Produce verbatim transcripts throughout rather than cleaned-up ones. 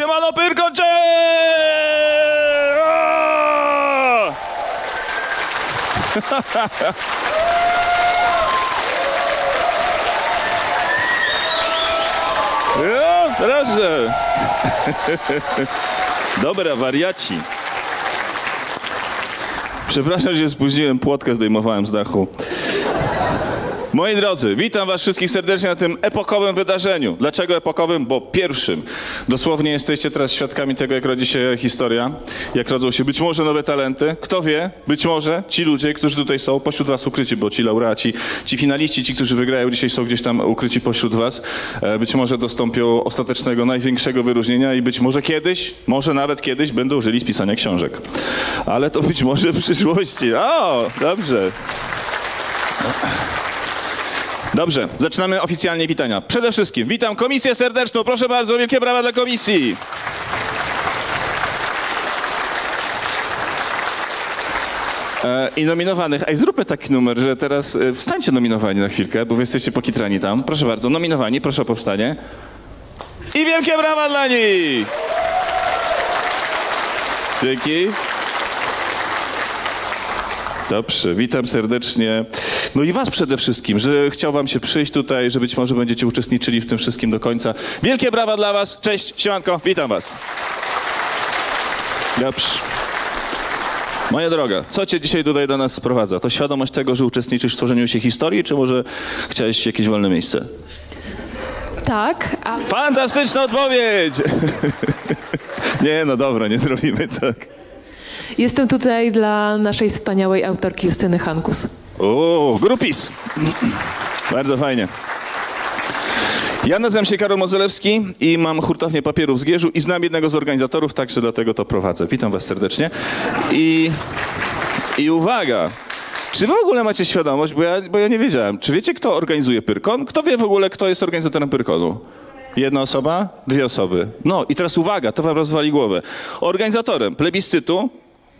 Siemano Pyrkon! Ja, proszę. Dobra, wariaci. Przepraszam, że spóźniłem, płotkę zdejmowałem z dachu. Moi drodzy, witam was wszystkich serdecznie na tym epokowym wydarzeniu. Dlaczego epokowym? Bo pierwszym. Dosłownie jesteście teraz świadkami tego, jak rodzi się historia, jak rodzą się być może nowe talenty. Kto wie, być może ci ludzie, którzy tutaj są, pośród was ukryci, bo ci laureaci, ci finaliści, ci, którzy wygrają dzisiaj, są gdzieś tam ukryci pośród was. Być może dostąpią ostatecznego, największego wyróżnienia i być może kiedyś, może nawet kiedyś będą żyli z pisania książek. Ale to być może w przyszłości. O, dobrze. Dobrze, zaczynamy oficjalnie witania. Przede wszystkim witam komisję serdeczną. Proszę bardzo, wielkie brawa dla komisji. E, I nominowanych. Ej, zróbmy taki numer, że teraz e, wstańcie nominowani na chwilkę, bo wy jesteście pokitrani tam. Proszę bardzo, nominowani, proszę o powstanie. I wielkie brawa dla nich. Dzięki. Dobrze, witam serdecznie. No i was przede wszystkim, że chciał wam się przyjść tutaj, że być może będziecie uczestniczyli w tym wszystkim do końca. Wielkie brawa dla was. Cześć, siemanko, witam was. Dobrze. Moja droga, co cię dzisiaj tutaj do nas sprowadza? To świadomość tego, że uczestniczysz w tworzeniu się historii, czy może chciałeś jakieś wolne miejsce? Tak. A... Fantastyczna odpowiedź! Nie, no dobra, nie zrobimy tak. Jestem tutaj dla naszej wspaniałej autorki Justyny Hankus. O, grupis. Bardzo fajnie. Ja nazywam się Karol Mozolewski i mam hurtownię papierów z Gierzu i znam jednego z organizatorów, także dlatego to prowadzę. Witam was serdecznie. I, i uwaga, czy w ogóle macie świadomość, bo ja, bo ja nie wiedziałem, czy wiecie, kto organizuje Pyrkon? Kto wie w ogóle, kto jest organizatorem Pyrkonu? Jedna osoba, dwie osoby. No i teraz uwaga, to wam rozwali głowę. Organizatorem plebiscytu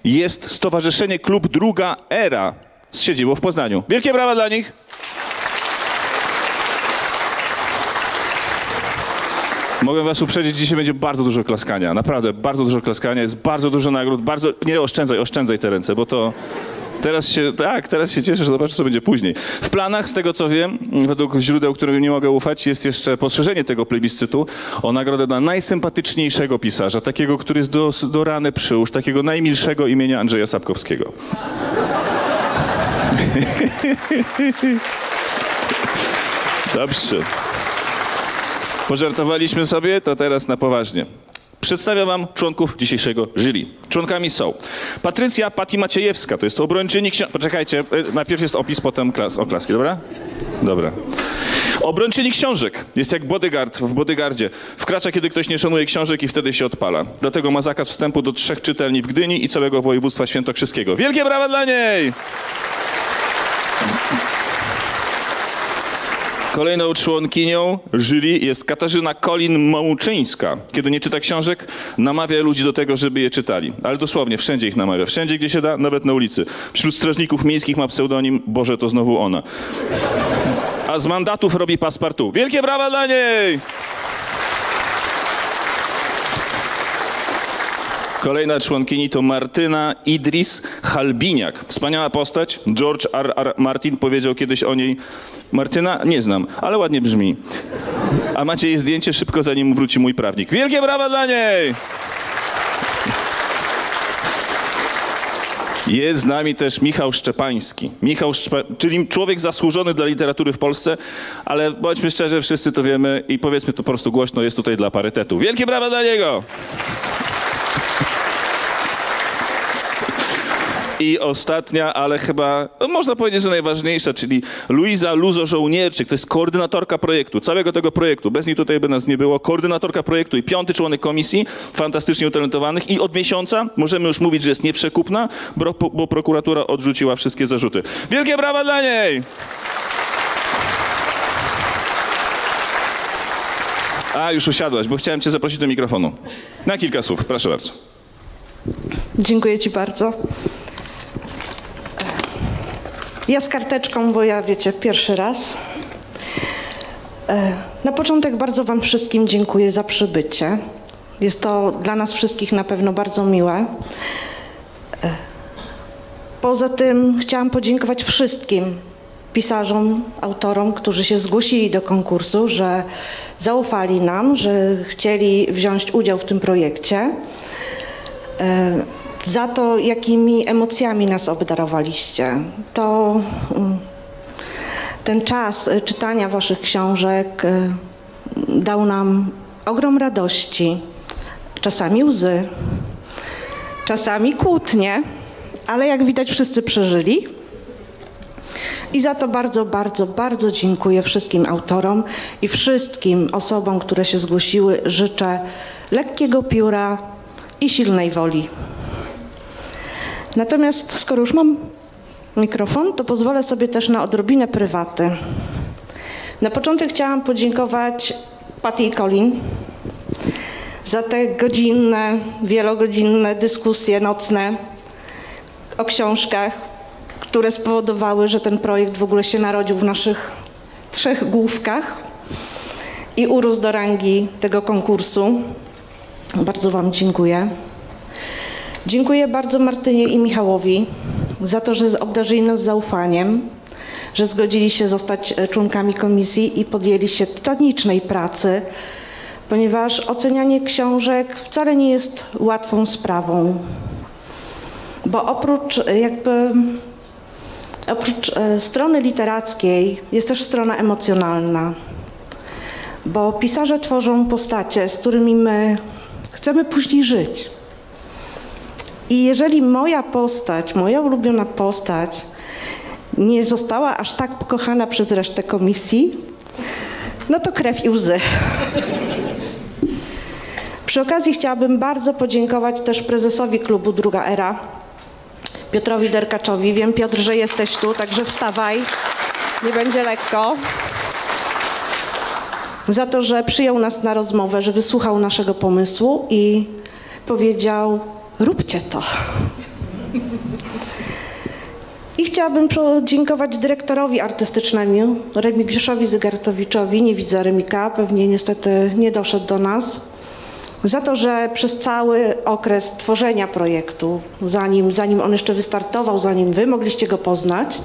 jest Stowarzyszenie Klub Druga Era z siedzibą w Poznaniu. Wielkie brawa dla nich. Mogę was uprzedzić, dzisiaj będzie bardzo dużo klaskania. Naprawdę, bardzo dużo klaskania, jest bardzo dużo nagród. Bardzo... Nie, oszczędzaj, oszczędzaj te ręce, bo to... Teraz się, tak, teraz się cieszę, że zobaczę, co będzie później. W planach, z tego co wiem, według źródeł, którym nie mogę ufać, jest jeszcze poszerzenie tego plebiscytu o nagrodę dla najsympatyczniejszego pisarza, takiego, który jest do, do rany przyłóż, takiego najmilszego imienia Andrzeja Sapkowskiego. Dobrze. Pożartowaliśmy sobie, to teraz na poważnie. Przedstawiam wam członków dzisiejszego jury. Członkami są Patrycja Pati Maciejewska, to jest obrończyni książki... Poczekajcie, najpierw jest opis, potem klas... oklaski, dobra? Dobra. Obrończyni książek. Jest jak bodyguard w bodyguardzie. Wkracza, kiedy ktoś nie szanuje książek i wtedy się odpala. Dlatego ma zakaz wstępu do trzech czytelni w Gdyni i całego województwa świętokrzyskiego. Wielkie brawa dla niej! Kolejną członkinią jury jest Katarzyna Kolin-Małczyńska. Kiedy nie czyta książek, namawia ludzi do tego, żeby je czytali. Ale dosłownie, wszędzie ich namawia. Wszędzie, gdzie się da, nawet na ulicy. Wśród strażników miejskich ma pseudonim Boże, to znowu ona. A z mandatów robi passepartout. Wielkie brawa dla niej! Kolejna członkini to Martyna Idris-Halbiniak. Wspaniała postać. George R. R. Martin powiedział kiedyś o niej... Martyna? Nie znam, ale ładnie brzmi. A macie jej zdjęcie szybko, zanim wróci mój prawnik. Wielkie brawa dla niej! Jest z nami też Michał Szczepański. Michał Szczepa... czyli człowiek zasłużony dla literatury w Polsce, ale bądźmy szczerzy, wszyscy to wiemy i powiedzmy to po prostu głośno, jest tutaj dla parytetu. Wielkie brawa dla niego! I ostatnia, ale chyba można powiedzieć, że najważniejsza, czyli Luiza Luzo-Żołnierczyk. To jest koordynatorka projektu, całego tego projektu. Bez niej tutaj by nas nie było. Koordynatorka projektu i piąty członek komisji Fantastycznie Utalentowanych. I od miesiąca możemy już mówić, że jest nieprzekupna, bo, bo prokuratura odrzuciła wszystkie zarzuty. Wielkie brawa dla niej! A, już usiadłaś, bo chciałem cię zaprosić do mikrofonu. Na kilka słów, proszę bardzo. Dziękuję ci bardzo. Ja z karteczką, bo ja, wiecie, pierwszy raz. Na początek bardzo wam wszystkim dziękuję za przybycie, Jest to dla nas wszystkich na pewno bardzo miłe. Poza tym chciałam podziękować wszystkim pisarzom, autorom, którzy się zgłosili do konkursu, że zaufali nam, że chcieli wziąć udział w tym projekcie. Za to, jakimi emocjami nas obdarowaliście. To ten czas czytania waszych książek dał nam ogrom radości, czasami łzy, czasami kłótnie, ale jak widać wszyscy przeżyli. I za to bardzo, bardzo, bardzo dziękuję wszystkim autorom i wszystkim osobom, które się zgłosiły. Życzę lekkiego pióra i silnej woli. Natomiast skoro już mam mikrofon, to pozwolę sobie też na odrobinę prywaty. Na początek chciałam podziękować Pati i Colin za te godzinne, wielogodzinne dyskusje nocne o książkach, które spowodowały, że ten projekt w ogóle się narodził w naszych trzech główkach i urósł do rangi tego konkursu. Bardzo wam dziękuję. Dziękuję bardzo Martynie i Michałowi za to, że obdarzyli nas zaufaniem, że zgodzili się zostać członkami komisji i podjęli się tytanicznej pracy, ponieważ ocenianie książek wcale nie jest łatwą sprawą, bo oprócz jakby, oprócz strony literackiej jest też strona emocjonalna, bo pisarze tworzą postacie, z którymi my chcemy później żyć. I jeżeli moja postać, moja ulubiona postać nie została aż tak pokochana przez resztę komisji, no to krew i łzy. Przy okazji chciałabym bardzo podziękować też prezesowi klubu Druga Era, Piotrowi Derkaczowi. Wiem, Piotr, że jesteś tu, także wstawaj, nie będzie lekko. Za to, że przyjął nas na rozmowę, że wysłuchał naszego pomysłu i powiedział: róbcie to. I chciałabym podziękować dyrektorowi artystycznemu, Remikiuszowi Zygartowiczowi, nie widzę Remika, pewnie niestety nie doszedł do nas, za to, że przez cały okres tworzenia projektu, zanim, zanim on jeszcze wystartował, zanim wy mogliście go poznać,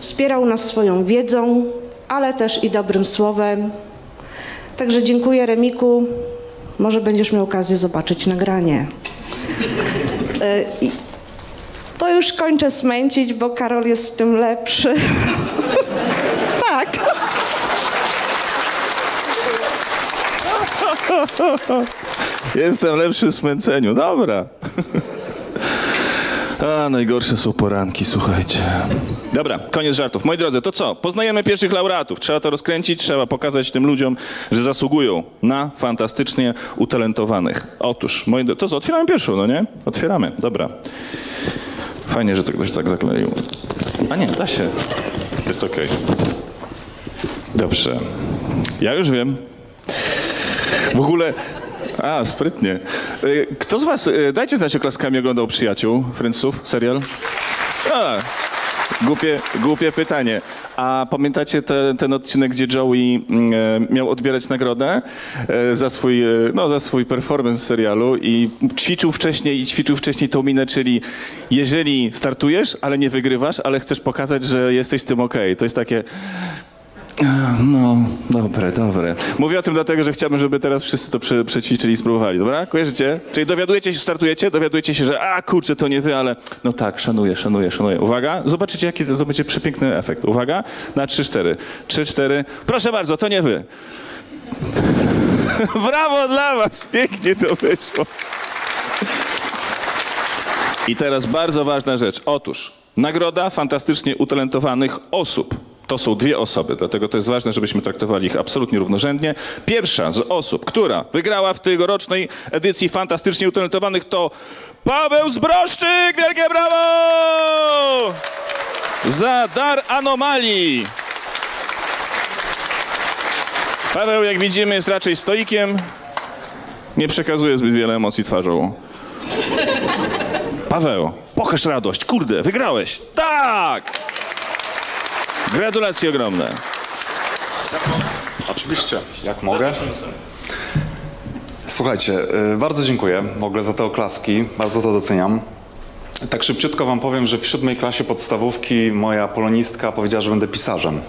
wspierał nas swoją wiedzą, ale też i dobrym słowem. Także dziękuję, Remiku, może będziesz miał okazję zobaczyć nagranie. I to już kończę smęcić, bo Karol jest w tym lepszy. Tak. Jestem lepszy w smęceniu, dobra. A, najgorsze są poranki, słuchajcie. Dobra, koniec żartów. Moi drodzy, to co? Poznajemy pierwszych laureatów. Trzeba to rozkręcić, trzeba pokazać tym ludziom, że zasługują na fantastycznie utalentowanych. Otóż, moi drodzy, to co? Otwieramy pierwszą, no nie? Otwieramy, dobra. Fajnie, że to ktoś tak zakleił. A nie, da się. Jest okej. Dobrze. Ja już wiem. W ogóle... A, sprytnie. Kto z was, dajcie znać, oklaskami oglądał Przyjaciół, Friendsów, serial? A, głupie, głupie pytanie. A pamiętacie te, ten odcinek, gdzie Joey miał odbierać nagrodę za swój, no, za swój performance w serialu i ćwiczył wcześniej i ćwiczył wcześniej tą minę, czyli jeżeli startujesz, ale nie wygrywasz, ale chcesz pokazać, że jesteś z tym okej. To jest takie... No, dobre, dobre. Mówię o tym dlatego, że chciałbym, żeby teraz wszyscy to prze, przećwiczyli i spróbowali, dobra? Kojarzycie? Czyli dowiadujecie się, startujecie, dowiadujecie się, że a kurczę, to nie wy, ale no tak, szanuję, szanuję, szanuję. Uwaga, zobaczycie, jaki to, to będzie przepiękny efekt. Uwaga, na trzy cztery. trzy cztery. Proszę bardzo, to nie wy. Brawo dla was, pięknie to wyszło. I teraz bardzo ważna rzecz. Otóż, nagroda fantastycznie utalentowanych osób. To są dwie osoby, dlatego to jest ważne, żebyśmy traktowali ich absolutnie równorzędnie. Pierwsza z osób, która wygrała w tegorocznej edycji fantastycznie utalentowanych, to Paweł Zbroszczyk! Wielkie brawo! Za Dar Anomalii! Paweł, jak widzimy, jest raczej stoikiem. Nie przekazuje zbyt wiele emocji twarzą. Paweł, pokaż radość. Kurde, wygrałeś! Tak! Gratulacje ogromne. Oczywiście, jak mogę. Słuchajcie, bardzo dziękuję w ogóle za te oklaski, bardzo to doceniam. Tak szybciutko wam powiem, że w siódmej klasie podstawówki moja polonistka powiedziała, że będę pisarzem.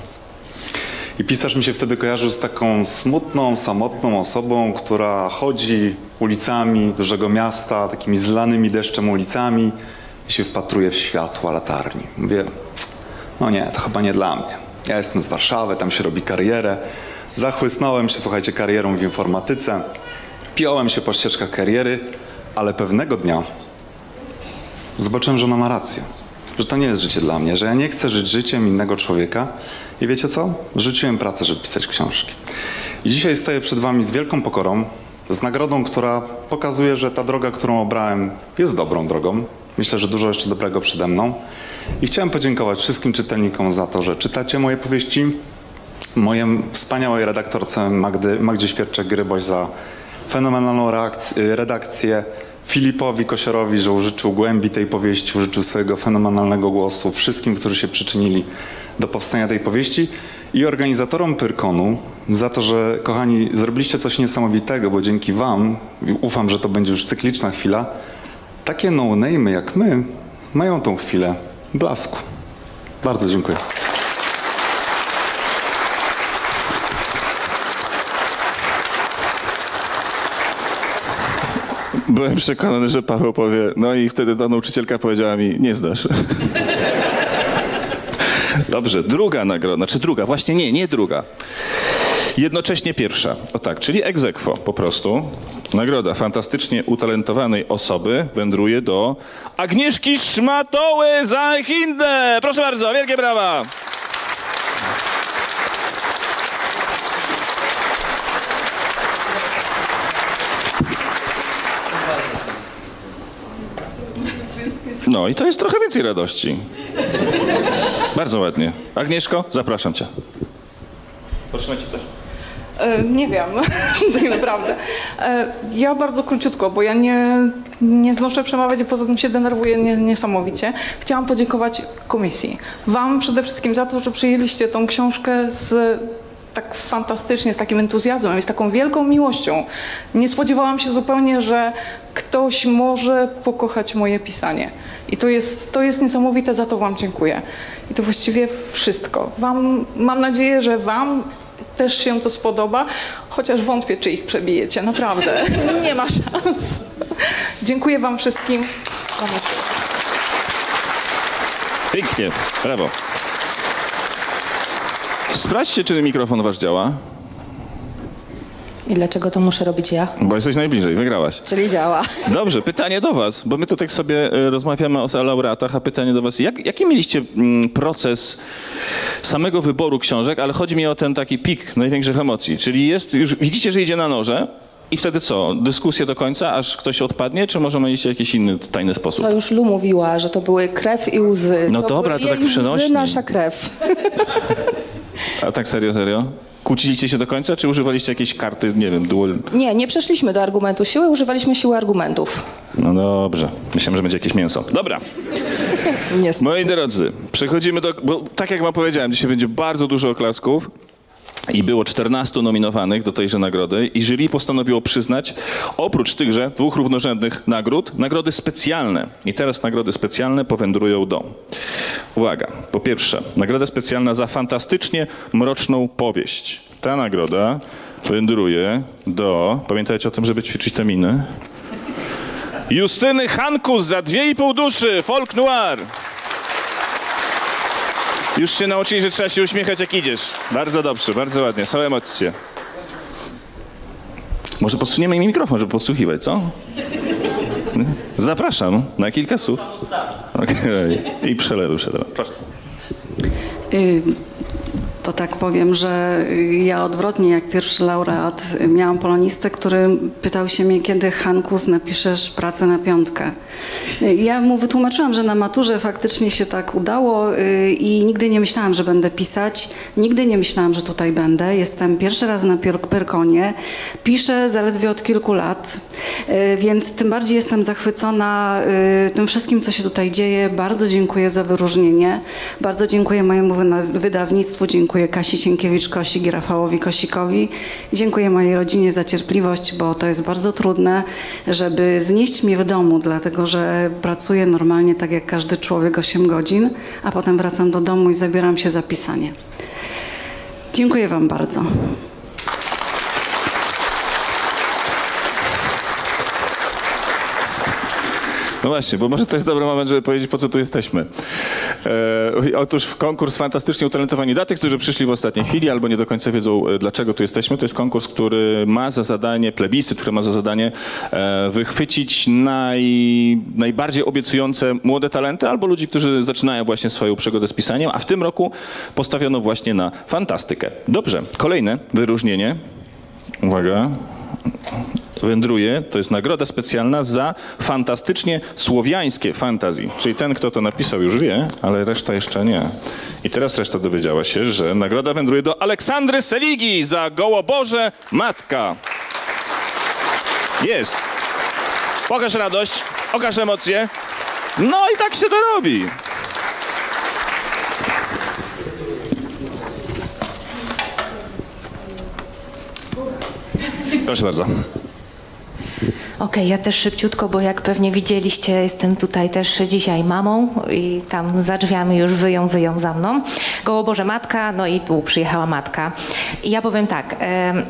I pisarz mi się wtedy kojarzył z taką smutną, samotną osobą, która chodzi ulicami dużego miasta, takimi zlanymi deszczem ulicami i się wpatruje w światła latarni. Mówię, no nie, to chyba nie dla mnie. Ja jestem z Warszawy, tam się robi karierę. Zachłysnąłem się, słuchajcie, karierą w informatyce. Piąłem się po ścieżkach kariery, ale pewnego dnia zobaczyłem, że ona ma rację. Że to nie jest życie dla mnie, że ja nie chcę żyć życiem innego człowieka. I wiecie co? Rzuciłem pracę, żeby pisać książki. I dzisiaj stoję przed wami z wielką pokorą, z nagrodą, która pokazuje, że ta droga, którą obrałem, jest dobrą drogą. Myślę, że dużo jeszcze dobrego przede mną. I chciałem podziękować wszystkim czytelnikom za to, że czytacie moje powieści, mojej wspaniałej redaktorce Magdy, Magdzie Świerczek-Gryboś za fenomenalną reakcję, redakcję, Filipowi Kosiorowi, że użyczył głębi tej powieści, użyczył swojego fenomenalnego głosu, wszystkim, którzy się przyczynili do powstania tej powieści i organizatorom Pyrkonu za to, że kochani, zrobiliście coś niesamowitego, bo dzięki wam, ufam, że to będzie już cykliczna chwila, takie no-name'y jak my mają tą chwilę blasku. Bardzo dziękuję. Byłem przekonany, że Paweł powie, no i wtedy ta nauczycielka powiedziała mi, nie zdasz. Dobrze, druga nagroda, znaczy druga, właśnie nie, nie druga. Jednocześnie pierwsza, o tak, czyli ex aequo po prostu. Nagroda fantastycznie utalentowanej osoby wędruje do Agnieszki Szmatoły za Echidnę. Proszę bardzo, wielkie brawa. No i to jest trochę więcej radości. Bardzo ładnie. Agnieszko, zapraszam cię. Potrzymaj cię też. E, nie wiem, tak naprawdę. E, ja bardzo króciutko, bo ja nie, nie znoszę przemawiać i poza tym się denerwuję nie, niesamowicie. Chciałam podziękować komisji. Wam przede wszystkim za to, że przyjęliście tą książkę z tak fantastycznie, z takim entuzjazmem i z taką wielką miłością. Nie spodziewałam się zupełnie, że ktoś może pokochać moje pisanie. I to jest, to jest niesamowite, za to wam dziękuję. I to właściwie wszystko. Wam, mam nadzieję, że wam też się to spodoba, chociaż wątpię, czy ich przebijecie. Naprawdę, nie ma szans. Dziękuję wam wszystkim. Pięknie, brawo. Sprawdźcie, czy mikrofon wasz działa. I dlaczego to muszę robić ja? Bo jesteś najbliżej, wygrałaś. Czyli działa. Dobrze, pytanie do was, bo my tutaj sobie rozmawiamy o laureatach, a pytanie do was, jak, jaki mieliście proces samego wyboru książek, ale chodzi mi o ten taki pik największych emocji, czyli jest, już widzicie, że idzie na noże i wtedy co? Dyskusję do końca, aż ktoś odpadnie, czy może mieliście jakiś inny, tajny sposób? To już Lu mówiła, że to były krew i łzy. No to dobra, to tak przenośnie. Łzy, nasza krew. A tak serio, serio? Kłóciliście się do końca, czy używaliście jakiejś karty, nie wiem, duel? Nie, nie przeszliśmy do argumentu siły, używaliśmy siły argumentów. No dobrze, myślałem, że będzie jakieś mięso. Dobra. Moi drodzy, przechodzimy do... Bo tak jak wam powiedziałem, dzisiaj będzie bardzo dużo oklasków i było czternastu nominowanych do tejże nagrody i jury postanowiło przyznać, oprócz tychże dwóch równorzędnych nagród, nagrody specjalne. I teraz nagrody specjalne powędrują do... Uwaga, po pierwsze, nagroda specjalna za fantastycznie mroczną powieść. Ta nagroda wędruje do... Pamiętajcie o tym, żeby ćwiczyć te miny. Justyny Hankus za Dwie i pół duszy, folk noir. Już się nauczyli, że trzeba się uśmiechać, jak idziesz. Bardzo dobrze, bardzo ładnie, są emocje. Może posuniemy im mikrofon, żeby podsłuchiwać, co? Zapraszam na kilka słów. Okay. I przelewy, przelewy. Proszę. To tak powiem, że ja odwrotnie, jak pierwszy laureat, miałam polonistę, który pytał się mnie, kiedy Hankus napiszesz pracę na piątkę. Ja mu wytłumaczyłam, że na maturze faktycznie się tak udało i nigdy nie myślałam, że będę pisać. Nigdy nie myślałam, że tutaj będę. Jestem pierwszy raz na Pyrkonie. Piszę zaledwie od kilku lat, więc tym bardziej jestem zachwycona tym wszystkim, co się tutaj dzieje. Bardzo dziękuję za wyróżnienie. Bardzo dziękuję mojemu wydawnictwu. Dziękuję Dziękuję Kasi Sienkiewicz-Kosik i Rafałowi Kosikowi. Dziękuję mojej rodzinie za cierpliwość, bo to jest bardzo trudne, żeby znieść mnie w domu, dlatego że pracuję normalnie tak jak każdy człowiek osiem godzin, a potem wracam do domu i zabieram się za pisanie. Dziękuję Wam bardzo. No właśnie, bo może to jest dobry moment, żeby powiedzieć, po co tu jesteśmy. E, otóż w konkurs Fantastycznie Utalentowani, dla tych, którzy przyszli w ostatniej chwili albo nie do końca wiedzą, dlaczego tu jesteśmy, to jest konkurs, który ma za zadanie, plebiscyt, który ma za zadanie e, wychwycić naj, najbardziej obiecujące młode talenty albo ludzi, którzy zaczynają właśnie swoją przygodę z pisaniem, a w tym roku postawiono właśnie na fantastykę. Dobrze, kolejne wyróżnienie. Uwaga. Wędruje, to jest nagroda specjalna za fantastycznie słowiańskie fantazji. Czyli ten, kto to napisał, już wie, ale reszta jeszcze nie. I teraz reszta dowiedziała się, że nagroda wędruje do Aleksandry Seligi za Gołoborze Matka. Jest. Pokaż radość, okaż emocje. No i tak się to robi. Proszę bardzo. Okej, okay, ja też szybciutko, bo jak pewnie widzieliście, jestem tutaj też dzisiaj mamą i tam za drzwiami już wyją, wyją za mną. Gołoborze matka, no i tu przyjechała matka. I ja powiem tak,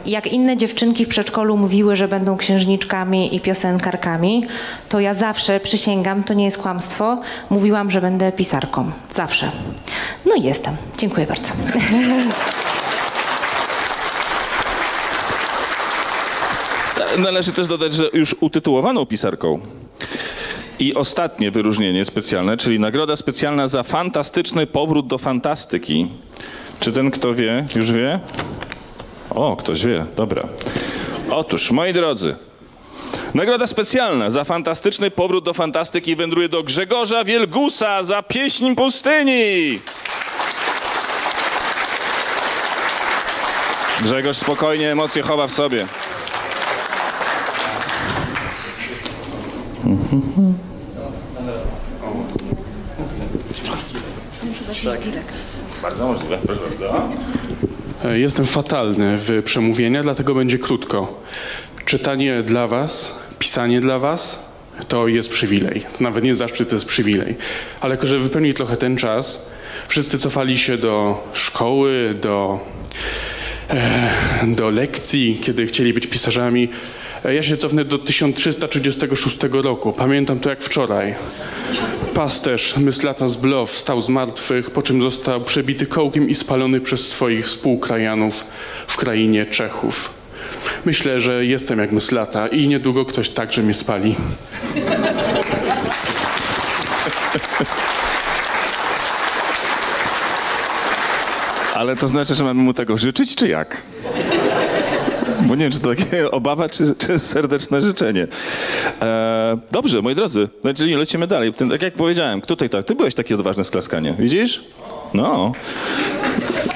jak inne dziewczynki w przedszkolu mówiły, że będą księżniczkami i piosenkarkami, to ja zawsze, przysięgam, to nie jest kłamstwo, mówiłam, że będę pisarką. Zawsze. No i jestem. Dziękuję bardzo. Należy też dodać, że już utytułowaną pisarką. I ostatnie wyróżnienie specjalne, czyli nagroda specjalna za fantastyczny powrót do fantastyki. Czy ten, kto wie, już wie? O, ktoś wie, dobra. Otóż, moi drodzy, nagroda specjalna za fantastyczny powrót do fantastyki wędruje do Grzegorza Wielgusa za Pieśń Pustyni. Grzegorz spokojnie emocje chowa w sobie. Tak. Bardzo możliwe, proszę bardzo. Jestem fatalny w przemówienia, dlatego będzie krótko. Czytanie dla was, pisanie dla was, to jest przywilej. To nawet nie zaszczyt, to jest przywilej. Ale żeby wypełnić trochę ten czas, wszyscy cofali się do szkoły, do, do lekcji, kiedy chcieli być pisarzami. Ja się cofnę do tysiąc trzysta trzydziestego szóstego roku. Pamiętam to jak wczoraj. Pasterz Myslata z Blow wstał z martwych, po czym został przebity kołkiem i spalony przez swoich współkrajanów w krainie Czechów. Myślę, że jestem jak Myslata i niedługo ktoś także mnie spali. Ale to znaczy, że mamy mu tego życzyć, czy jak? Bo nie wiem, czy to takie obawa, czy, czy serdeczne życzenie. Eee, dobrze, moi drodzy, czyli lecimy dalej. Ten, tak jak powiedziałem, tutaj tak, ty byłeś taki odważny z klaskania, widzisz? No.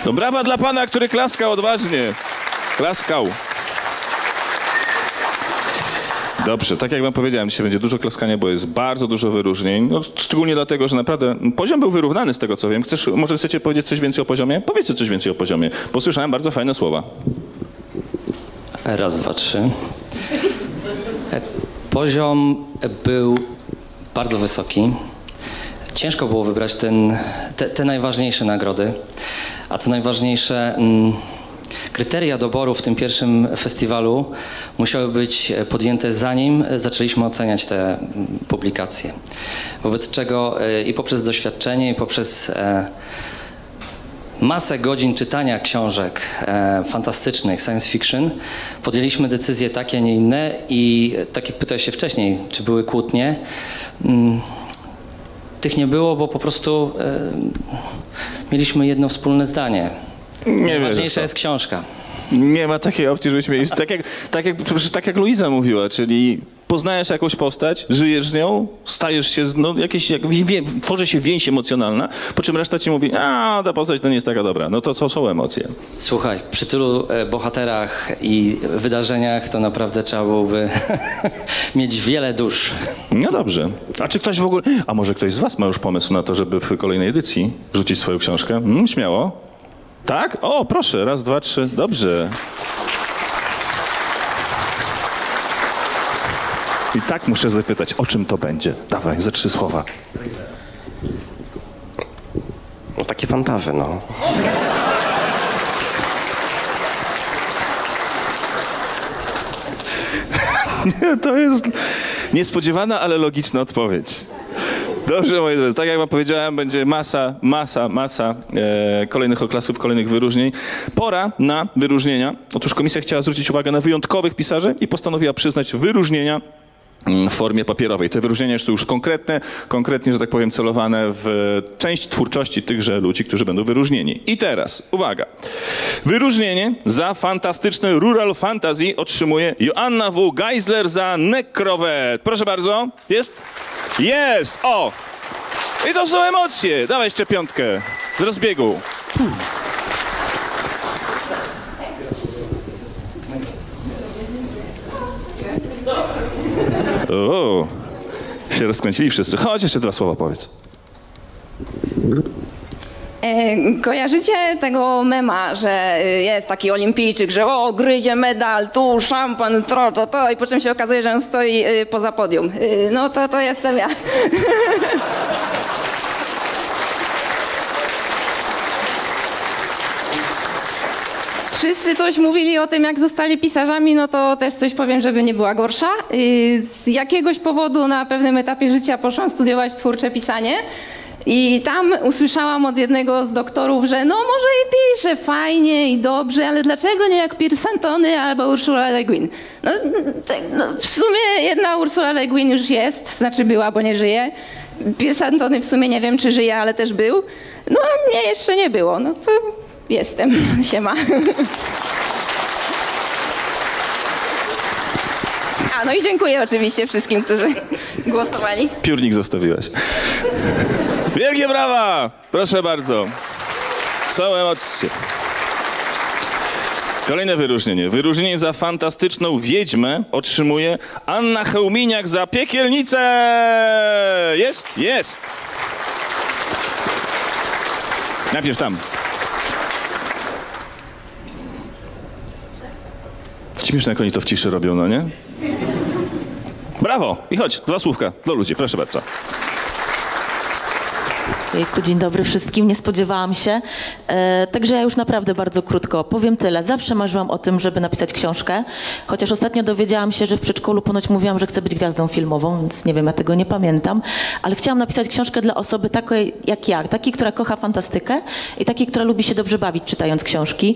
To brawa dla pana, który klaskał odważnie. Klaskał. Dobrze, tak jak wam powiedziałem, dzisiaj będzie dużo klaskania, bo jest bardzo dużo wyróżnień. No, szczególnie dlatego, że naprawdę poziom był wyrównany z tego, co wiem. Chcesz, może chcecie powiedzieć coś więcej o poziomie? Powiedzcie coś więcej o poziomie, bo słyszałem bardzo fajne słowa. Raz, dwa, trzy. Poziom był bardzo wysoki. Ciężko było wybrać ten, te, te najważniejsze nagrody. A co najważniejsze, kryteria doboru w tym pierwszym festiwalu musiały być podjęte zanim zaczęliśmy oceniać te publikacje. Wobec czego i poprzez doświadczenie, i poprzez masę godzin czytania książek e, fantastycznych, science fiction, podjęliśmy decyzje takie, a nie inne i tak jak pytałeś się wcześniej, czy były kłótnie, mm, tych nie było, bo po prostu e, mieliśmy jedno wspólne zdanie. Nie Najważniejsza jest książka. Nie ma takiej opcji, żebyśmy mieli, tak jak, tak jak, tak jak Luiza mówiła, czyli poznajesz jakąś postać, żyjesz z nią, stajesz się, no jakieś, jak, wie, tworzy się więź emocjonalna, po czym reszta ci mówi, a ta postać to nie jest taka dobra, no to co są emocje? Słuchaj, przy tylu bohaterach i wydarzeniach to naprawdę trzeba byłoby mieć wiele dusz. No dobrze. A czy ktoś w ogóle, a może ktoś z was ma już pomysł na to, żeby w kolejnej edycji wrzucić swoją książkę? Hmm, śmiało. Tak? O, proszę, raz, dwa, trzy. Dobrze. I tak muszę zapytać, o czym to będzie? Dawaj, ze trzy słowa. No takie fantazy, no. Nie, to jest niespodziewana, ale logiczna odpowiedź. Dobrze, moi drodzy, tak jak wam powiedziałem, będzie masa, masa, masa e, kolejnych oklasów, kolejnych wyróżnień. Pora na wyróżnienia. Otóż komisja chciała zwrócić uwagę na wyjątkowych pisarzy i postanowiła przyznać wyróżnienia w formie papierowej. Te wyróżnienia są już konkretne, konkretnie, że tak powiem, celowane w część twórczości tychże ludzi, którzy będą wyróżnieni. I teraz, uwaga, wyróżnienie za fantastyczny Rural Fantasy otrzymuje Joanna W. Gajzler za Necrovet. Proszę bardzo, jest? Jest! O! I to są emocje! Dawaj jeszcze piątkę z rozbiegu. Puh. O, się rozkręcili wszyscy. Chodź, jeszcze dwa słowa powiedz. E, kojarzycie tego mema, że jest taki olimpijczyk, że o, gryzie medal, tu szampan, tro, to, to i po czym się okazuje, że on stoi y, poza podium. Y, no to, to jestem ja. Wszyscy coś mówili o tym, jak zostali pisarzami, no to też coś powiem, żeby nie była gorsza. Z jakiegoś powodu na pewnym etapie życia poszłam studiować twórcze pisanie i tam usłyszałam od jednego z doktorów, że no może i pisze fajnie i dobrze, ale dlaczego nie jak Piersantony albo Ursula Le Guin? No, no w sumie jedna Ursula Le Guin już jest, znaczy była, bo nie żyje. Piersantony w sumie nie wiem, czy żyje, ale też był. No mnie jeszcze nie było, no to... Jestem. Siema. A, no i dziękuję oczywiście wszystkim, którzy głosowali. Piórnik zostawiłaś. Wielkie brawa! Proszę bardzo. Są emocje. Kolejne wyróżnienie. Wyróżnienie za fantastyczną wiedźmę otrzymuje Anna Chełminiak za Piekielnicę. Jest? Jest. Najpierw tam. Śmieszne, jak oni to w ciszy robią, no nie? Brawo! I chodź, dwa słówka do ludzi, proszę bardzo. Jejku, dzień dobry wszystkim, nie spodziewałam się. E, także ja już naprawdę bardzo krótko powiem tyle. Zawsze marzyłam o tym, żeby napisać książkę, chociaż ostatnio dowiedziałam się, że w przedszkolu ponoć mówiłam, że chcę być gwiazdą filmową, więc nie wiem, ja tego nie pamiętam. Ale chciałam napisać książkę dla osoby takiej jak ja, takiej, która kocha fantastykę i takiej, która lubi się dobrze bawić czytając książki.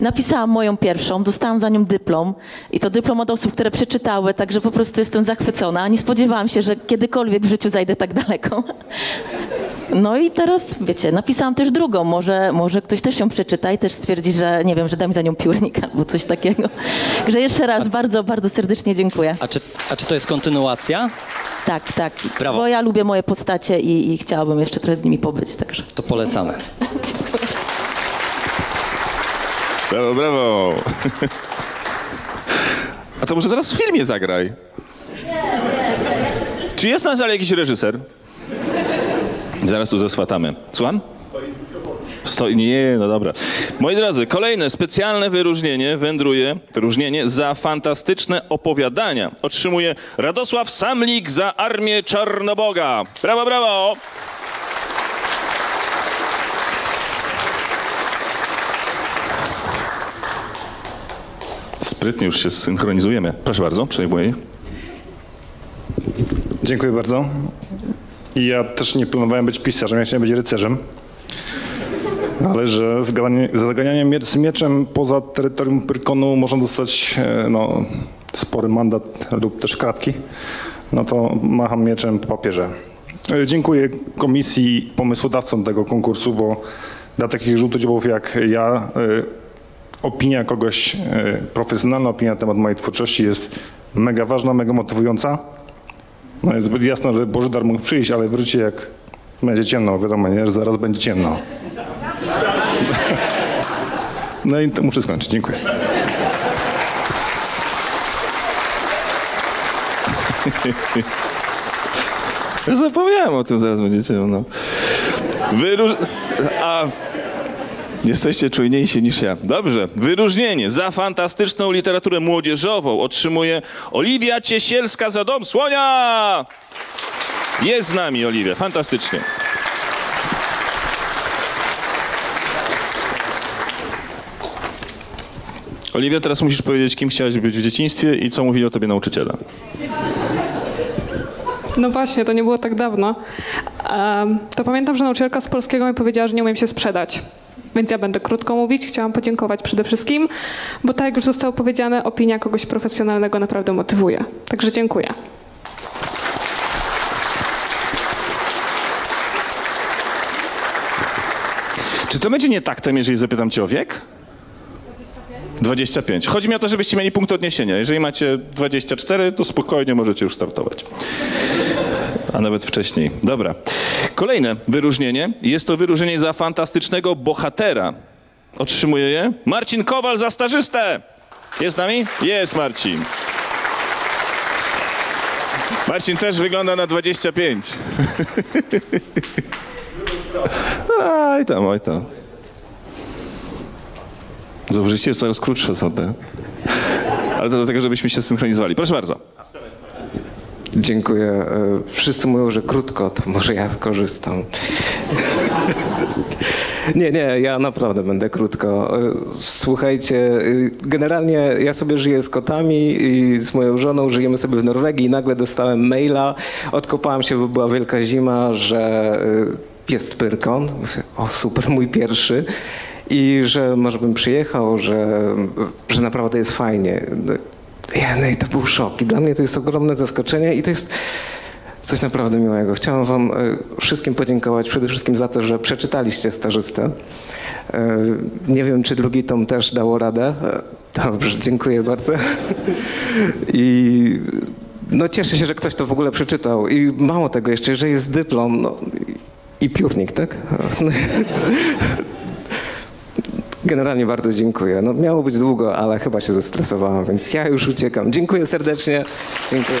Napisałam moją pierwszą, dostałam za nią dyplom i to dyplom od osób, które przeczytały, także po prostu jestem zachwycona. Nie spodziewałam się, że kiedykolwiek w życiu zajdę tak daleko. No i teraz, wiecie, napisałam też drugą, może, może ktoś też ją przeczyta i też stwierdzi, że nie wiem, że da mi za nią piórnik albo coś takiego. Także jeszcze raz bardzo, bardzo serdecznie dziękuję. A czy, a czy to jest kontynuacja? Tak, tak, brawo. Bo ja lubię moje postacie i, i chciałabym jeszcze trochę z nimi pobyć, także. To polecamy. Brawo, brawo. A to może teraz w filmie zagraj? Czy jest na sali jakiś reżyser? Zaraz tu zaswatamy. Słucham? Stoi. Nie, no dobra. Moi drodzy, kolejne specjalne wyróżnienie wędruje, wyróżnienie za fantastyczne opowiadania. Otrzymuje Radosław Samlik za Armię Czarnoboga. Brawo, brawo! Sprytnie już się synchronizujemy. Proszę bardzo, przejmuję. Dziękuję bardzo. I ja też nie planowałem być pisarzem, ja chciałem być rycerzem. Ale że za zaganianie z mieczem poza terytorium Pyrkonu można dostać no, spory mandat lub też kratki, no to macham mieczem po papierze. Dziękuję komisji, pomysłodawcom tego konkursu, bo dla takich żółtodziobów jak ja opinia kogoś, profesjonalna opinia na temat mojej twórczości jest mega ważna, mega motywująca. No jest jasne, że Bożydar mógł przyjść, ale wróci jak będzie ciemno, wiadomo, nie? Że zaraz będzie ciemno. No i to muszę skończyć, dziękuję. Ja zapomniałem o tym, zaraz będzie ciemno. Wyróż... A... Jesteście czujniejsi niż ja. Dobrze. Wyróżnienie za fantastyczną literaturę młodzieżową otrzymuje Oliwia Ciesielska za Dom Słonia. Jest z nami Oliwia. Fantastycznie. Oliwia, teraz musisz powiedzieć, kim chciałaś być w dzieciństwie i co mówili o tobie nauczyciele. No właśnie, to nie było tak dawno. Um, to pamiętam, że nauczycielka z polskiego mi powiedziała, że nie umiem się sprzedać. Więc ja będę krótko mówić. Chciałam podziękować przede wszystkim, bo tak jak już zostało powiedziane, opinia kogoś profesjonalnego naprawdę motywuje. Także dziękuję. Czy to będzie nie taktem, jeżeli zapytam cię o wiek? dwadzieścia pięć. Chodzi mi o to, żebyście mieli punkt odniesienia. Jeżeli macie dwadzieścia cztery, to spokojnie możecie już startować. A nawet wcześniej. Dobra. Kolejne wyróżnienie. Jest to wyróżnienie za fantastycznego bohatera. Otrzymuje je Marcin Kowal za Stażystę. Jest z nami? Jest Marcin. Marcin też wygląda na dwadzieścia pięć. Oj tam, oj tam. Zauważyliście, coraz krótsze są te. Ale to dlatego, żebyśmy się synchronizowali. Proszę bardzo. Dziękuję. Wszyscy mówią, że krótko, to może ja skorzystam. Nie, nie, ja naprawdę będę krótko. Słuchajcie, generalnie ja sobie żyję z kotami i z moją żoną, żyjemy sobie w Norwegii i nagle dostałem maila, odkopałem się, bo była wielka zima, że jest Pyrkon. O super, mój pierwszy. I że może bym przyjechał, że, że naprawdę jest fajnie. Ja, no i to był szok. I dla mnie to jest ogromne zaskoczenie i to jest coś naprawdę miłego. Chciałem wam wszystkim podziękować przede wszystkim za to, że przeczytaliście Stażystę. Nie wiem, czy drugi tom też dało radę. Dobrze, dziękuję bardzo. I no cieszę się, że ktoś to w ogóle przeczytał. I mało tego jeszcze, że jest dyplom no, i piórnik, tak? Generalnie bardzo dziękuję. No, miało być długo, ale chyba się zestresowałam, więc ja już uciekam. Dziękuję serdecznie. Dziękuję.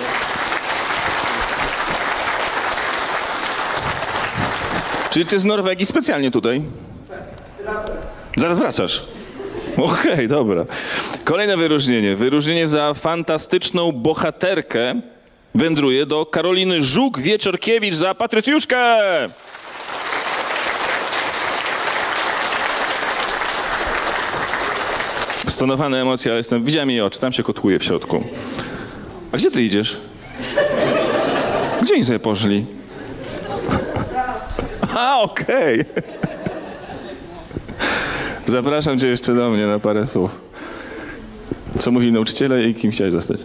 Czyli ty z Norwegii specjalnie tutaj? Tak. Zaraz, Zaraz wracasz? Okej, okay, dobra. Kolejne wyróżnienie. Wyróżnienie za fantastyczną bohaterkę wędruje do Karoliny Żuk-Wieczorkiewicz za Patrycjuszkę. Stonowane emocje, ale jestem, widziałem jej oczy, tam się kotłuje w środku. A gdzie ty idziesz? Gdzie oni sobie poszli? A, okej. Okay. Zapraszam cię jeszcze do mnie na parę słów. Co mówili nauczyciele i kim chciałeś zostać?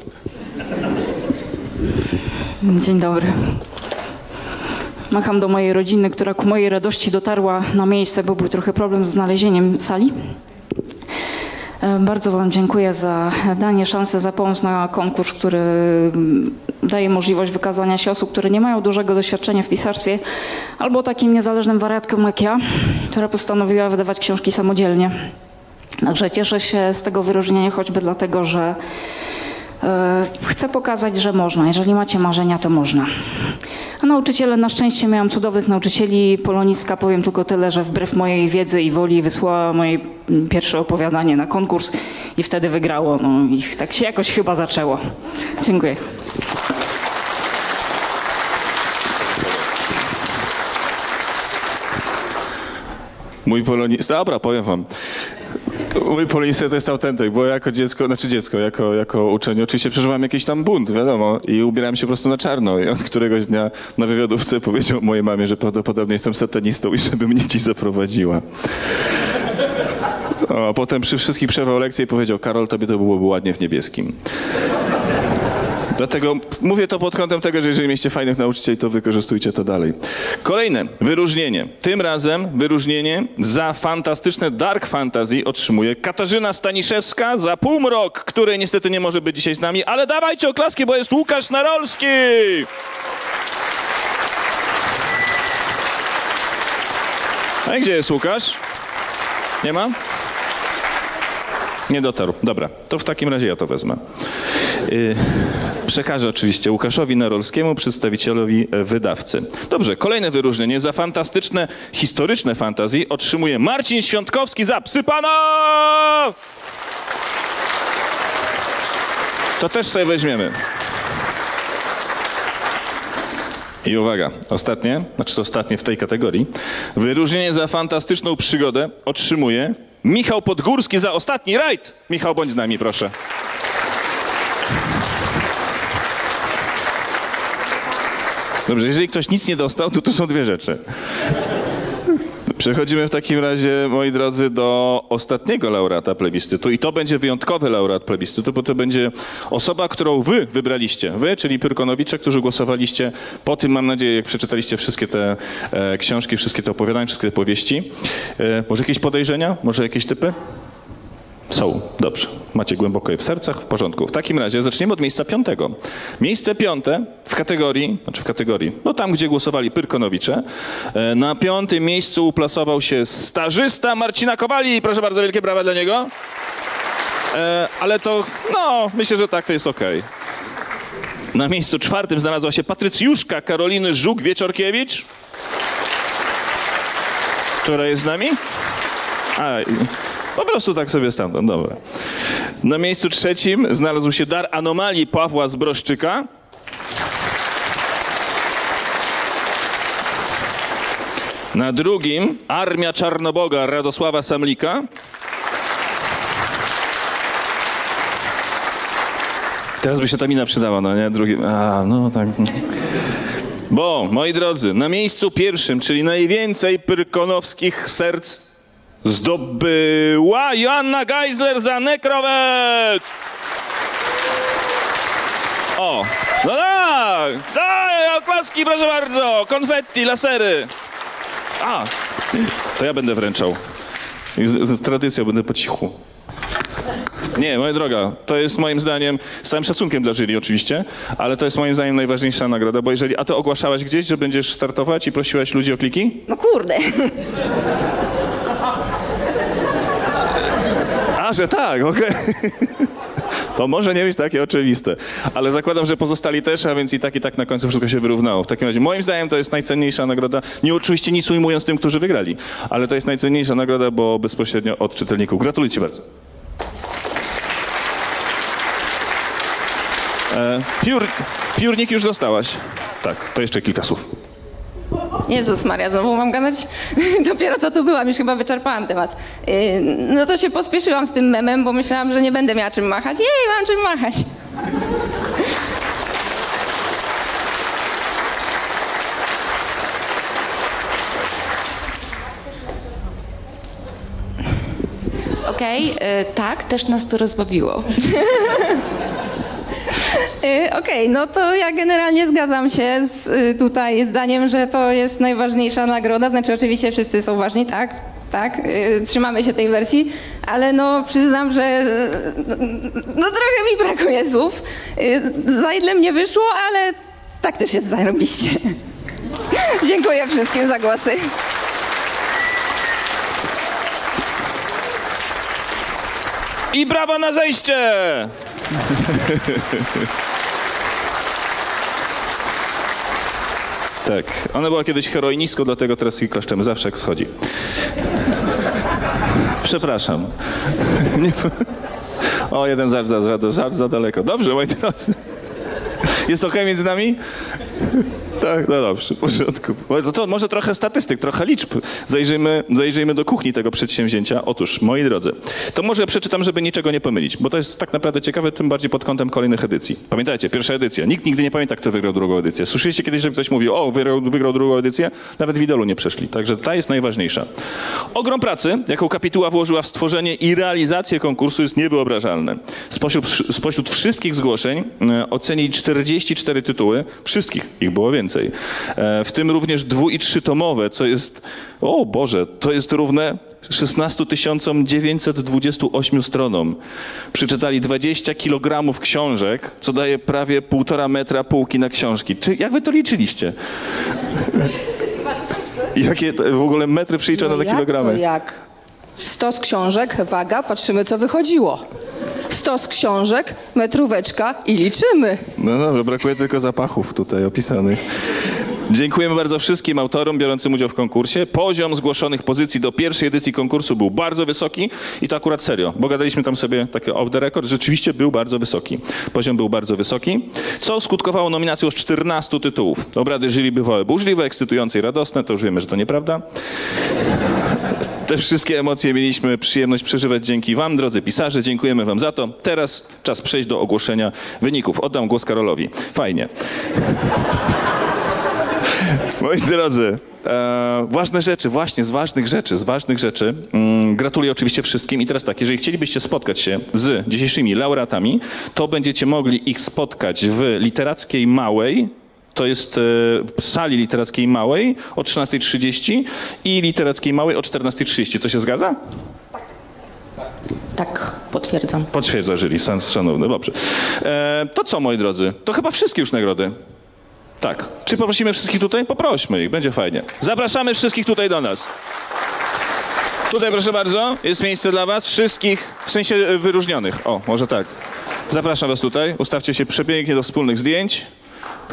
Dzień dobry. Macham do mojej rodziny, która ku mojej radości dotarła na miejsce, bo był trochę problem z znalezieniem sali. Bardzo wam dziękuję za danie szansy, za pomoc na konkurs, który daje możliwość wykazania się osób, które nie mają dużego doświadczenia w pisarstwie, albo takim niezależnym wariatkom jak ja, która postanowiła wydawać książki samodzielnie. Także cieszę się z tego wyróżnienia choćby dlatego, że chcę pokazać, że można. Jeżeli macie marzenia, to można. A nauczyciele, na szczęście miałam cudownych nauczycieli. Polonistka, powiem tylko tyle, że wbrew mojej wiedzy i woli wysłała moje pierwsze opowiadanie na konkurs i wtedy wygrało. No i tak się jakoś chyba zaczęło. Dziękuję. Mój polonista, dobra, powiem wam. Mój polonista to jest autentyk, bo jako dziecko, znaczy dziecko, jako, jako uczeń oczywiście przeżywałem jakiś tam bunt, wiadomo, i ubierałem się po prostu na czarno. I on któregoś dnia na wywiadówce powiedział mojej mamie, że prawdopodobnie jestem satanistą i żeby mnie dziś zaprowadziła. A potem przy wszystkich przerwał lekcję i powiedział, Karol, tobie to byłoby ładnie w niebieskim. Dlatego mówię to pod kątem tego, że jeżeli mieliście fajnych nauczycieli, to wykorzystujcie to dalej. Kolejne wyróżnienie. Tym razem wyróżnienie za fantastyczne dark fantasy otrzymuje Katarzyna Staniszewska za Półmrok, której niestety nie może być dzisiaj z nami, ale dawajcie oklaski, bo jest Łukasz Narolski! A gdzie jest Łukasz? Nie ma? Nie dotarł. Dobra, to w takim razie ja to wezmę. Yy... Przekażę oczywiście Łukaszowi Narolskiemu, przedstawicielowi wydawcy. Dobrze, kolejne wyróżnienie za fantastyczne, historyczne fantazje otrzymuje Marcin Świątkowski za Psy Pana! To też sobie weźmiemy. I uwaga, ostatnie, znaczy ostatnie w tej kategorii, wyróżnienie za fantastyczną przygodę otrzymuje Michał Podgórski za Ostatni rajd. Michał, bądź z nami, proszę. Dobrze, jeżeli ktoś nic nie dostał, to tu są dwie rzeczy. Przechodzimy w takim razie, moi drodzy, do ostatniego laureata plebiscytu i to będzie wyjątkowy laureat plebiscytu, bo to będzie osoba, którą wy wybraliście. Wy, czyli Pyrkonowicze, którzy głosowaliście po tym, mam nadzieję, jak przeczytaliście wszystkie te e, książki, wszystkie te opowiadania, wszystkie te powieści. E, może jakieś podejrzenia? Może jakieś typy? Są. Dobrze. Macie głęboko je w sercach? W porządku. W takim razie zaczniemy od miejsca piątego. Miejsce piąte w kategorii, znaczy w kategorii, no tam, gdzie głosowali Pyrkonowicze, na piątym miejscu uplasował się stażysta Marcina Kowali. Proszę bardzo, wielkie brawa dla niego. Ale to, no, myślę, że tak, to jest okej. Na miejscu czwartym znalazła się patrycjuszka Karoliny Żuk-Wieczorkiewicz, która jest z nami. A, po prostu tak sobie stamtąd, dobra. Na miejscu trzecim znalazł się Dar Anomalii Pawła Zbroszczyka. Na drugim Armia Czarnoboga Radosława Samlika. Teraz by się ta mina przydała, no nie? Drugim, a, no tak. Bo, moi drodzy, na miejscu pierwszym, czyli najwięcej pyrkonowskich serc zdobyła Joanna Gajzler za Necrovet! O! No tak! Daj, oklaski, proszę bardzo! Konfetti, lasery! A! To ja będę wręczał. Z, z tradycją będę po cichu. Nie, moja droga, to jest moim zdaniem, z całym szacunkiem dla jury oczywiście, ale to jest moim zdaniem najważniejsza nagroda, bo jeżeli... A ty ogłaszałaś gdzieś, że będziesz startować i prosiłaś ludzi o kliki? No kurde! A, że tak, okej. Okay. To może nie być takie oczywiste, ale zakładam, że pozostali też, a więc i tak, i tak na końcu wszystko się wyrównało. W takim razie moim zdaniem to jest najcenniejsza nagroda, nie oczywiście nic ujmując tym, którzy wygrali, ale to jest najcenniejsza nagroda, bo bezpośrednio od czytelników. Gratuluję ci bardzo. E, piór, piórnik już dostałaś. Tak, to jeszcze kilka słów. Jezus Maria, znowu mam gadać? Dopiero co tu byłam, już chyba wyczerpałam temat. Yy, no to się pospieszyłam z tym memem, bo myślałam, że nie będę miała czym machać. Jej, mam czym machać. Okej, okay, yy, tak, też nas to rozbawiło. Okej, okay, no to ja generalnie zgadzam się z tutaj zdaniem, że to jest najważniejsza nagroda. Znaczy oczywiście wszyscy są ważni, tak, tak, trzymamy się tej wersji, ale no przyznam, że no trochę mi brakuje słów. Za ile mnie wyszło, ale tak też jest zarobiście. Dziękuję wszystkim za głosy. I brawa na zejście! Tak, ona była kiedyś heroinisko, dlatego teraz jej klaszczemy. Zawsze jak schodzi. Przepraszam. Nie... O, jeden żart za, za, za, za daleko. Dobrze, moi drodzy. Jest okej między nami? Tak, no dobrze, w porządku. To, to może trochę statystyk, trochę liczb. Zajrzyjmy, zajrzyjmy do kuchni tego przedsięwzięcia. Otóż, moi drodzy, to może przeczytam, żeby niczego nie pomylić, bo to jest tak naprawdę ciekawe, tym bardziej pod kątem kolejnych edycji. Pamiętajcie, pierwsza edycja. Nikt nigdy nie pamięta, kto wygrał drugą edycję. Słyszeliście kiedyś, że ktoś mówił, o, wygrał, wygrał drugą edycję? Nawet w Idolu nie przeszli. Także ta jest najważniejsza. Ogrom pracy, jaką Kapituła włożyła w stworzenie i realizację konkursu, jest niewyobrażalny. Spośród, spośród wszystkich zgłoszeń ocenili czterdzieści cztery tytuły. Wszystkich. Ich było więcej. W tym również dwu- i trzytomowe, co jest, o Boże, to jest równe szesnastu tysiącom dziewięćset dwudziestu ośmiu stronom. Przeczytali dwadzieścia kilogramów książek, co daje prawie półtora metra półki na książki. Czy, jak wy to liczyliście? Jakie w ogóle metry przeliczone no na kilogramy? Jak to jak? Stos książek, waga, patrzymy co wychodziło. stos książek, metróweczka i liczymy. No dobrze, brakuje tylko zapachów tutaj opisanych. Dziękujemy bardzo wszystkim autorom biorącym udział w konkursie. Poziom zgłoszonych pozycji do pierwszej edycji konkursu był bardzo wysoki i to akurat serio, bo gadaliśmy tam sobie takie off the record, rzeczywiście był bardzo wysoki. Poziom był bardzo wysoki, co skutkowało nominacją z czternastu tytułów. Obrady jury bywały burzliwe, ekscytujące i radosne, to już wiemy, że to nieprawda. Te wszystkie emocje mieliśmy przyjemność przeżywać dzięki wam, drodzy pisarze. Dziękujemy wam za to. Teraz czas przejść do ogłoszenia wyników. Oddam głos Karolowi. Fajnie. Moi drodzy, e, ważne rzeczy, właśnie z ważnych rzeczy, z ważnych rzeczy. Mm, gratuluję oczywiście wszystkim i teraz tak, jeżeli chcielibyście spotkać się z dzisiejszymi laureatami, to będziecie mogli ich spotkać w Literackiej Małej, to jest e, w sali Literackiej Małej o trzynastej trzydzieści i Literackiej Małej o czternastej trzydzieści. To się zgadza? Tak, potwierdzam. Potwierdza jury, szanowny, dobrze. E, to co, moi drodzy, to chyba wszystkie już nagrody. Tak. Czy poprosimy wszystkich tutaj? Poprośmy ich, będzie fajnie. Zapraszamy wszystkich tutaj do nas. Tutaj proszę bardzo, jest miejsce dla was, wszystkich, w sensie wyróżnionych. O, może tak. Zapraszam was tutaj, ustawcie się przepięknie do wspólnych zdjęć.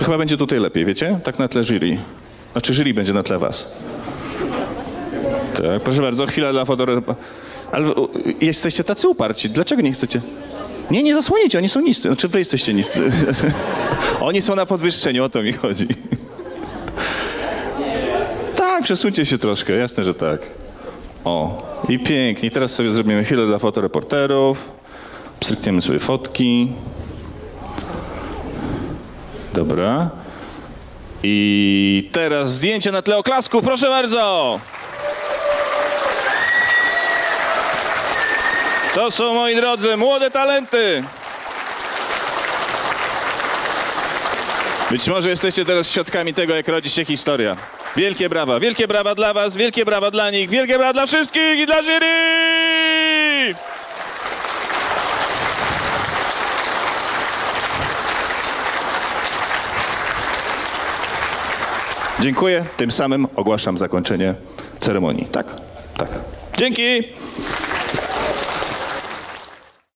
Chyba będzie tutaj lepiej, wiecie? Tak na tle jury. Znaczy jury będzie na tle was. Tak, proszę bardzo, chwila dla fotogra... Ale jesteście tacy uparci, dlaczego nie chcecie? Nie, nie zasłonicie, oni są niscy. Znaczy wy jesteście niscy. Oni są na podwyższeniu, o to mi chodzi. Tak, przesuńcie się troszkę, jasne, że tak. O, i pięknie. Teraz sobie zrobimy chwilę dla fotoreporterów. Pstrykniemy sobie fotki. Dobra. I teraz zdjęcie na tle oklasków, proszę bardzo! To są, moi drodzy, młode talenty. Być może jesteście teraz świadkami tego, jak rodzi się historia. Wielkie brawa, wielkie brawa dla was, wielkie brawa dla nich, wielkie brawa dla wszystkich i dla jury! Dziękuję. Tym samym ogłaszam zakończenie ceremonii. Tak? Tak. Dzięki!